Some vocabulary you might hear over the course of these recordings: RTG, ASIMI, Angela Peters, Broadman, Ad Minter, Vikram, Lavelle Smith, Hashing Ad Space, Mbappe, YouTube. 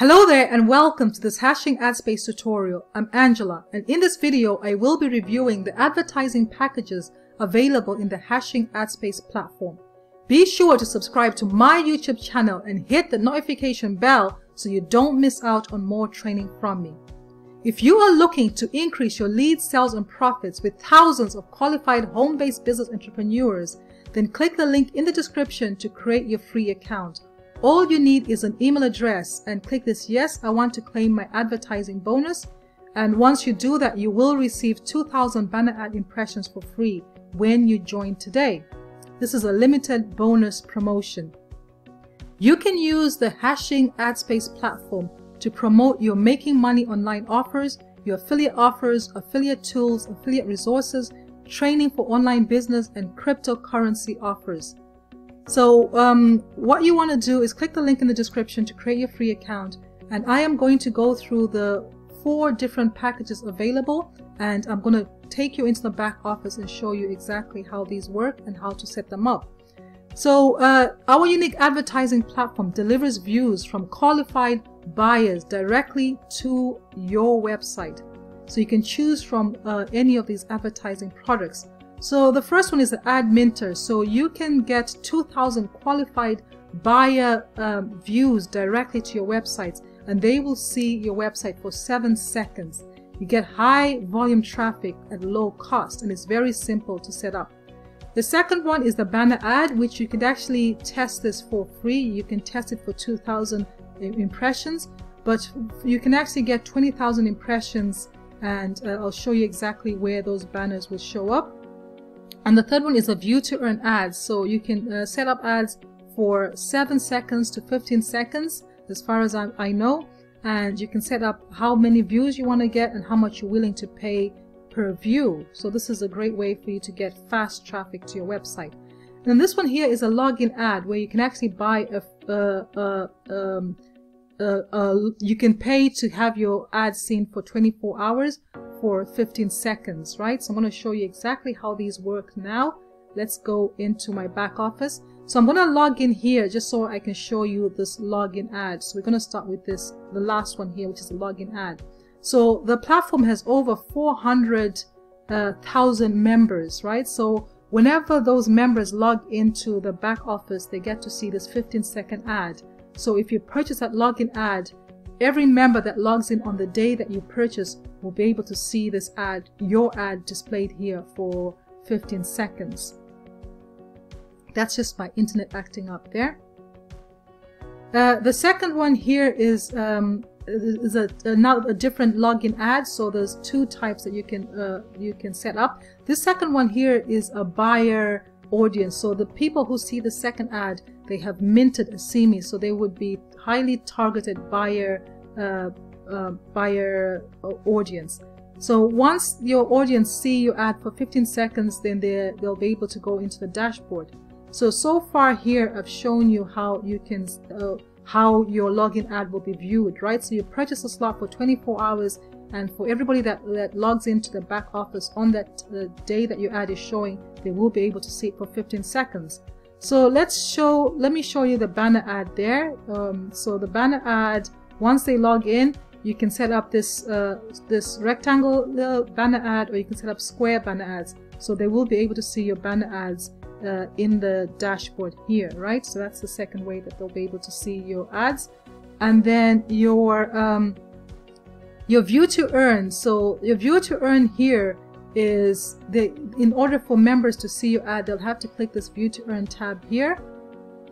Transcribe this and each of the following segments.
Hello there and welcome to this Hashing Ad Space tutorial. I'm Angela, and in this video I will be reviewing the advertising packages available in the Hashing Ad Space platform. Be sure to subscribe to my YouTube channel and hit the notification bell so you don't miss out on more training from me. If you are looking to increase your lead sales and profits with thousands of qualified home-based business entrepreneurs, then click the link in the description to create your free account. All you need is an email address and click this yes, I want to claim my advertising bonus. And once you do that, you will receive 2,000 banner ad impressions for free when you join today. This is a limited bonus promotion. You can use the Hashing Ad Space platform to promote your making money online offers, your affiliate offers, affiliate tools, affiliate resources, training for online business, and cryptocurrency offers. So what you want to do is click the link in the description to create your free account, and I am going to go through the 4 different packages available, and I'm going to take you into the back office and show you exactly how these work and how to set them up. So our unique advertising platform delivers views from qualified buyers directly to your website. So you can choose from any of these advertising products. So the first one is the Ad Minter. So you can get 2,000 qualified buyer views directly to your websites, and they will see your website for 7 seconds. You get high volume traffic at low cost, and it's very simple to set up. The second one is the banner ad, which you could actually test this for free. You can test it for 2,000 impressions, but you can actually get 20,000 impressions, and I'll show you exactly where those banners will show up. And the third one is a view to earn ads. So you can set up ads for 7 seconds to 15 seconds, as far as I know. And you can set up how many views you want to get and how much you're willing to pay per view. So this is a great way for you to get fast traffic to your website. And then this one here is a login ad, where you can actually buy you can pay to have your ad seen for 24 hours for 15 seconds, right? So I'm going to show you exactly how these work now. Let's go into my back office. So I'm going to log in here just so I can show you this login ad. So we're going to start with this, the last one here, which is the login ad. So the platform has over 400,000 members, right? So whenever those members log into the back office, they get to see this 15-second ad. So if you purchase that login ad, every member that logs in on the day that you purchase will be able to see this ad, your ad, displayed here for 15 seconds. That's just my internet acting up there. The second one here is a different login ad. So there's 2 types that you can set up. This second one here is a buyer audience. So the people who see the second ad, they have minted ASIMI, so they would be highly targeted buyer audience. So once your audience see your ad for 15 seconds, then they'll be able to go into the dashboard. So far here, I've shown you how you can how your login ad will be viewed, right? So you purchase a slot for 24 hours, and for everybody that logs into the back office on that day that your ad is showing, they will be able to see it for 15 seconds. So let me show you the banner ad there. So the banner ad, once they log in, you can set up this this rectangle banner ad, or you can set up square banner ads. So they will be able to see your banner ads in the dashboard here, right? So that's the second way that they'll be able to see your ads. And then your view to earn. So your view to earn here is, in order for members to see your ad, they'll have to click this view to earn tab here,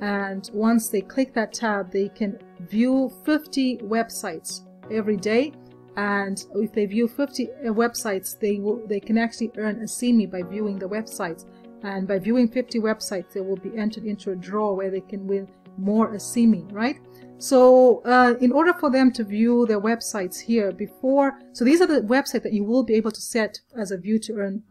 and once they click that tab, they can view 50 websites every day, and if they view 50 websites, they can actually earn ASIMI by viewing the websites, and by viewing 50 websites, they will be entered into a draw where they can win more ASIMI, right? So in order for them to view their websites here before, so these are the websites that you will be able to set as a view to earn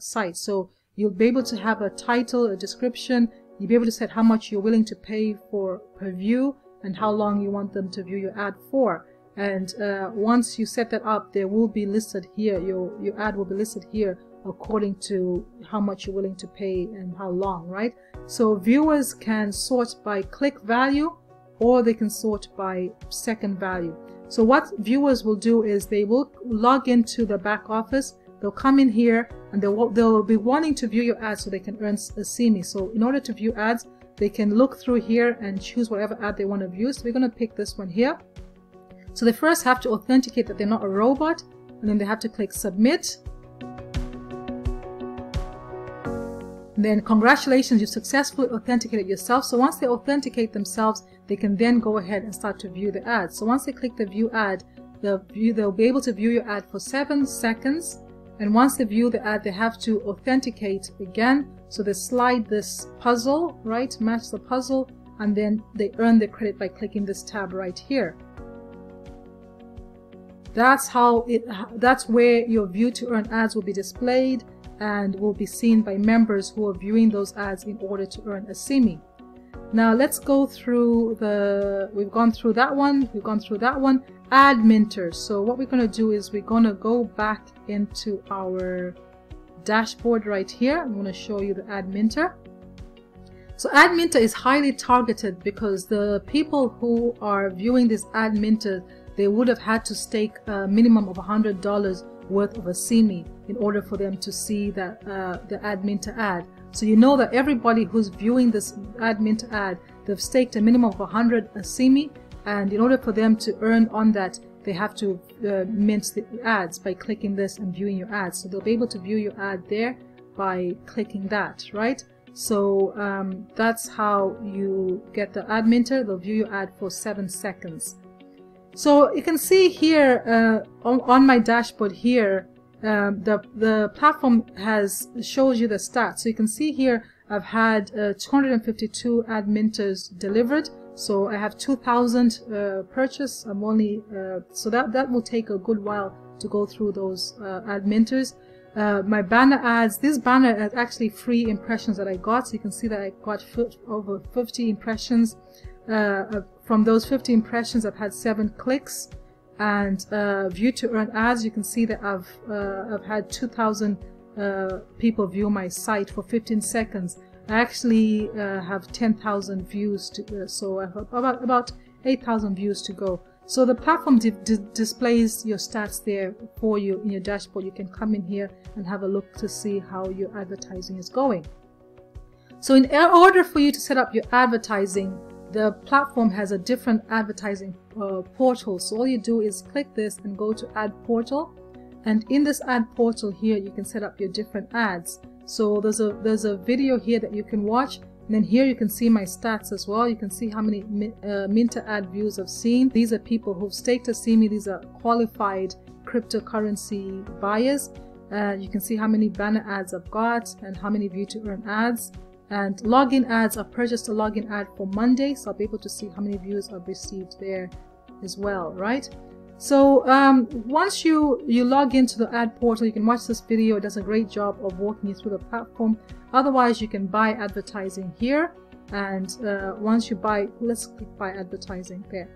site. So you'll be able to have a title, a description, you'll be able to set how much you're willing to pay for per view and how long you want them to view your ad for. And once you set that up, they will be listed here, your ad will be listed here according to how much you're willing to pay and how long, right? So viewers can sort by click value, or they can sort by second value. So what viewers will do is they will log into the back office, they'll come in here, and they'll be wanting to view your ads so they can earn ASIMI. So in order to view ads, they can look through here and choose whatever ad they want to view. So we're going to pick this one here. So they first have to authenticate that they're not a robot, and then they have to click submit. And then congratulations, you've successfully authenticated yourself. So once they authenticate themselves, they can then go ahead and start to view the ad. So once they click the view ad, they'll be able to view your ad for 7 seconds. And once they view the ad, they have to authenticate again. So they slide this puzzle, right? Match the puzzle, and then they earn the credit by clicking this tab right here. That's where your view to earn ads will be displayed and will be seen by members who are viewing those ads in order to earn ASIMI. Now let's go through we've gone through that one, we've gone through that one. Ad Minter. So what we're going to do is we're going to go back into our dashboard right here. I'm going to show you the Ad Minter. So Ad Minter is highly targeted because the people who are viewing this Ad Minter, they would have had to stake a minimum of $100 worth of ASIMI in order for them to see that the Ad Minter ad. So you know that everybody who's viewing this Ad Minter ad, they've staked a minimum of 100 ASIMI, and in order for them to earn on that, they have to mint the ads by clicking this and viewing your ads. So they'll be able to view your ad there by clicking that, right? So that's how you get the Ad Minter. They'll view your ad for 7 seconds. So you can see here on my dashboard here, the platform shows you the stats. So you can see here I've had 252 Ad Minters delivered. So I have 2,000 purchase. I'm only so that will take a good while to go through those Ad Minters. My banner ads. This banner is actually free impressions that I got. So you can see that I got over 50 impressions. From those 50 impressions, I've had 7 clicks, and view to earn ads. You can see that I've had 2,000 people view my site for 15 seconds. I actually have 10,000 views, so I have about 8,000 views to go. So the platform displays your stats there for you in your dashboard. You can come in here and have a look to see how your advertising is going. So in order for you to set up your advertising, the platform has a different advertising portal. So all you do is click this and go to Ad Portal, and in this Ad Portal here you can set up your different ads. So there's a video here that you can watch, and then here you can see my stats as well. You can see how many Minter ad views I've seen. These are people who've staked ASIMI. These are qualified cryptocurrency buyers. You can see how many banner ads I've got and how many view to earn ads. And login ads, I've purchased a login ad for Monday, so I'll be able to see how many views I've received there as well, right? So once you log into the Ad Portal, you can watch this video. It does a great job of walking you through the platform. Otherwise, you can buy advertising here, and once you buy, let's click buy advertising there.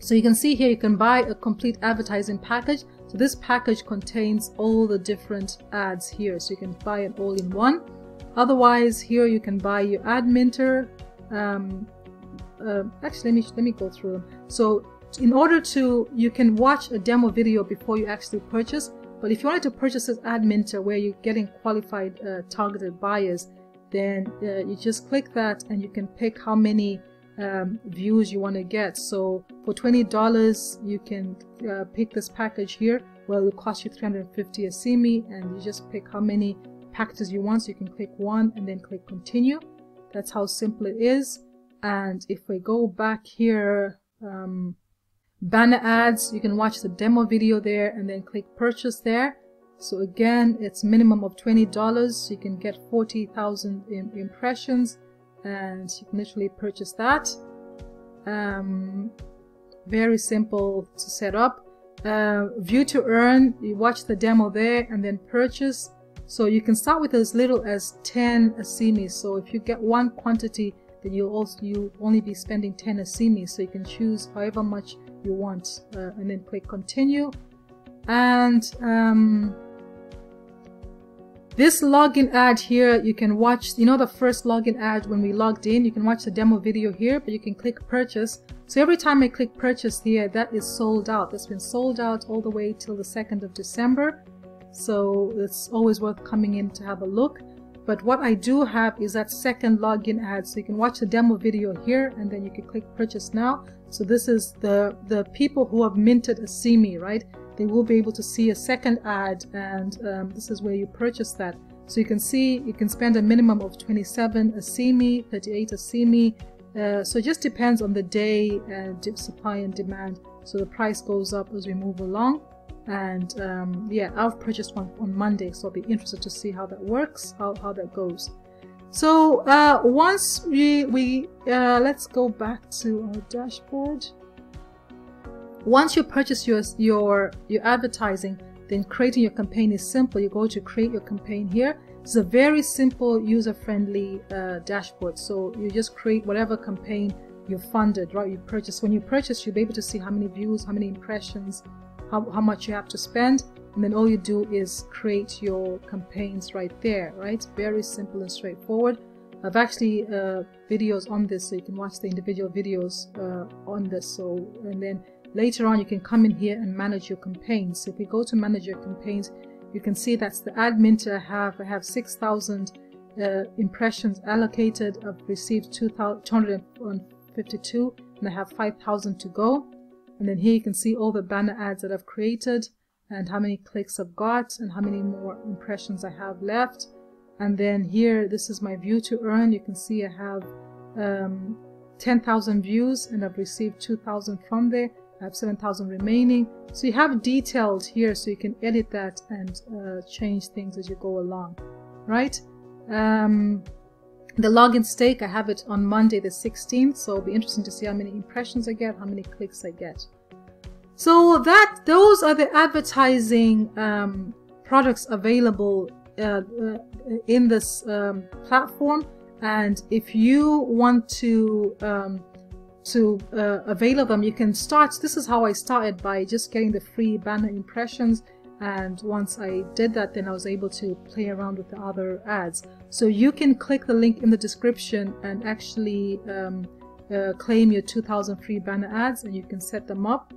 So you can see here you can buy a complete advertising package. So this package contains all the different ads here, so you can buy it all in one. Otherwise, here you can buy your Ad Minter. Actually, let me go through them. So in order to, you can watch a demo video before you actually purchase. But if you wanted to purchase this Ad Minter where you're getting qualified targeted buyers, then you just click that and you can pick how many views you want to get. So for $20, you can pick this package here where it will cost you 350 ASIMI, and you just pick how many packages you want. So you can click one and then click continue. That's how simple it is. And if we go back here, banner ads, you can watch the demo video there and then click purchase there. So again, it's minimum of $20, so you can get 40,000 impressions, and you can literally purchase that. Very simple to set up. View to earn, you watch the demo there and then purchase. So you can start with as little as 10 ASIMI. So if you get one quantity, then you'll only be spending 10 ASIMI. So you can choose however much you want, and then click continue. And This login ad here, you can watch, you know, the first login ad when we logged in, you can watch the demo video here, but you can click purchase. So every time I click purchase here, that is sold out. That's been sold out all the way till the 2nd of December. So it's always worth coming in to have a look. But what I do have is that second login ad. So you can watch the demo video here and then you can click purchase now. So this is the people who have minted ASIMI, right? They will be able to see a second ad, and this is where you purchase that. So you can see you can spend a minimum of 27 ASIMI, 38 ASIMI. So it just depends on the day, supply and demand. So the price goes up as we move along. And yeah, I've purchased one on Monday, so I'll be interested to see how that works, how that goes. So once we let's go back to our dashboard. Once you purchase your advertising, then creating your campaign is simple. You go to create your campaign here. It's a very simple, user-friendly dashboard. So you just create whatever campaign you funded, right? You purchase. When you purchase, you'll be able to see how many views, how many impressions, how much you have to spend, and then all you do is create your campaigns right there, right? Very simple and straightforward. I've actually videos on this, so you can watch the individual videos on this. So, and then later on you can come in here and manage your campaigns. So if we go to manage your campaigns, you can see that's the Ad Minter I have 6,000 impressions allocated. I've received 2,252 and I have 5,000 to go. And then here you can see all the banner ads that I've created and how many clicks I've got and how many more impressions I have left. And then here, this is my view to earn. You can see I have 10,000 views and I've received 2,000 from there. I have 7,000 remaining. So you have detailed here, so you can edit that and change things as you go along, right? The login stake, I have it on Monday the 16th, so it'll be interesting to see how many impressions I get, how many clicks I get. So those are the advertising products available in this platform. And if you want to avail them, you can start. This is how I started, by just getting the free banner impressions. And once I did that, then I was able to play around with the other ads. So you can click the link in the description and actually claim your 2,000 free banner ads, and you can set them up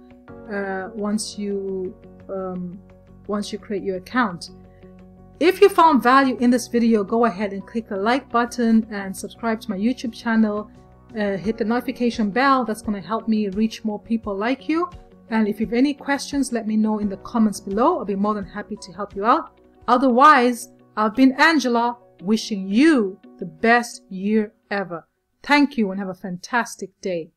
once you create your account. If you found value in this video, go ahead and click the like button and subscribe to my YouTube channel. Hit the notification bell. That's going to help me reach more people like you. And if you have any questions, let me know in the comments below. I'll be more than happy to help you out. Otherwise, I've been Angela, wishing you the best year ever. Thank you and have a fantastic day.